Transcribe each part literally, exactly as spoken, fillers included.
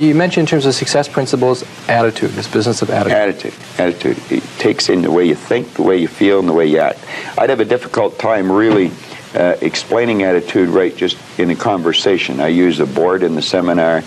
You mentioned in terms of success principles, attitude, this business of attitude. Attitude. Attitude. It takes in the way you think, the way you feel, and the way you act. I'd have a difficult time really uh, explaining attitude right just in a conversation. I use a board in the seminar,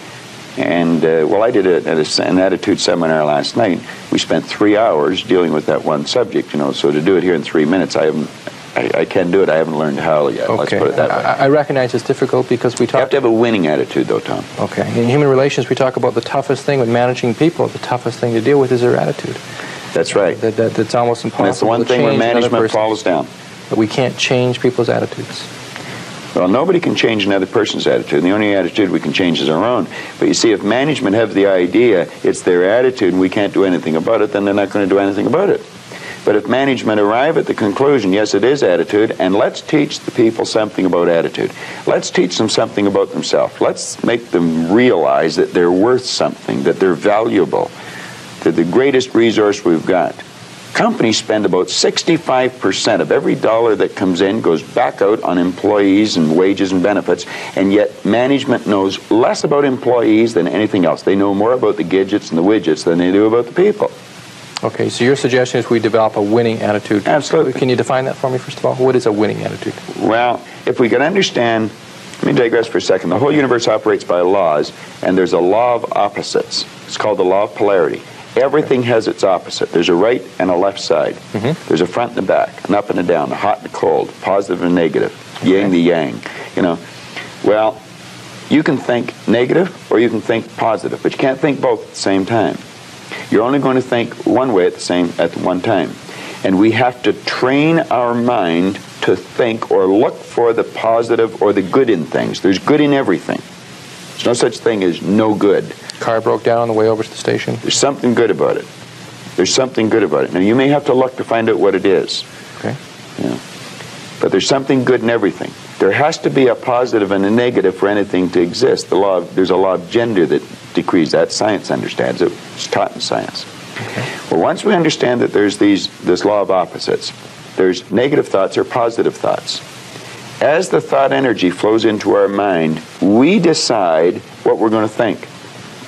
and, uh, well, I did a, a, an attitude seminar last night. We spent three hours dealing with that one subject, you know, so to do it here in three minutes, I haven't... I, I can do it. I haven't learned how yet. Okay. Let's put it that way. I, I recognize it's difficult because we talk... You have to have a winning attitude, though, Tom. Okay. In human relations, we talk about the toughest thing with managing people. The toughest thing to deal with is their attitude. That's right. That, that, that's almost impossible. And that's the one thing where management falls down. But we can't change people's attitudes. Well, nobody can change another person's attitude. And the only attitude we can change is our own. But you see, if management have the idea it's their attitude and we can't do anything about it, then they're not going to do anything about it. But if management arrive at the conclusion, yes, it is attitude, and let's teach the people something about attitude. Let's teach them something about themselves. Let's make them realize that they're worth something, that they're valuable. They're the greatest resource we've got. Companies spend about sixty-five percent of every dollar that comes in goes back out on employees and wages and benefits, and yet management knows less about employees than anything else. They know more about the gadgets and the widgets than they do about the people. Okay, so your suggestion is we develop a winning attitude. Absolutely. Can you define that for me, first of all? What is a winning attitude? Well, if we can understand, let me digress for a second. The whole universe operates by laws, and there's a law of opposites. It's called the law of polarity. Everything okay. has its opposite. There's a right and a left side. Mm-hmm. There's a front and a back, an up and a down, a hot and a cold, positive and negative, okay. yin the yang, you know. Well, you can think negative or you can think positive, but you can't think both at the same time. You're only going to think one way at the same at one time. And we have to train our mind to think or look for the positive or the good in things. There's good in everything. There's no such thing as no good. Car broke down on the way over to the station. There's something good about it. There's something good about it. Now, you may have to look to find out what it is. Okay. Yeah. But there's something good in everything. There has to be a positive and a negative for anything to exist. The law of, there's a law of gender that decrees that. Science understands it. It's taught in science. Okay. Well, once we understand that there's these this law of opposites, there's negative thoughts or positive thoughts. As the thought energy flows into our mind, we decide what we're going to think.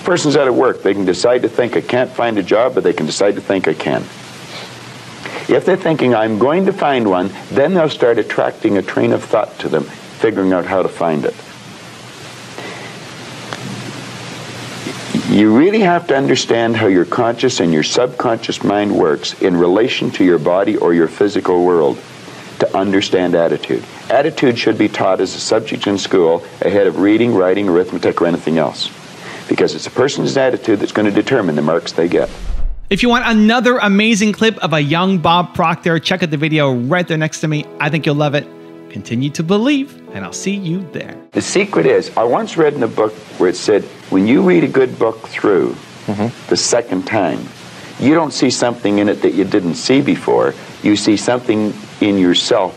A person's out of work. They can decide to think, I can't find a job, but they can decide to think, I can. If they're thinking, I'm going to find one, then they'll start attracting a train of thought to them, figuring out how to find it. You really have to understand how your conscious and your subconscious mind works in relation to your body or your physical world to understand attitude. Attitude should be taught as a subject in school ahead of reading, writing, arithmetic, or anything else, because it's a person's attitude that's going to determine the marks they get. If you want another amazing clip of a young Bob Proctor, check out the video right there next to me. I think you'll love it. Continue to believe, and I'll see you there. The secret is, I once read in a book where it said, when you read a good book through mm-hmm. the second time, you don't see something in it that you didn't see before. You see something in yourself.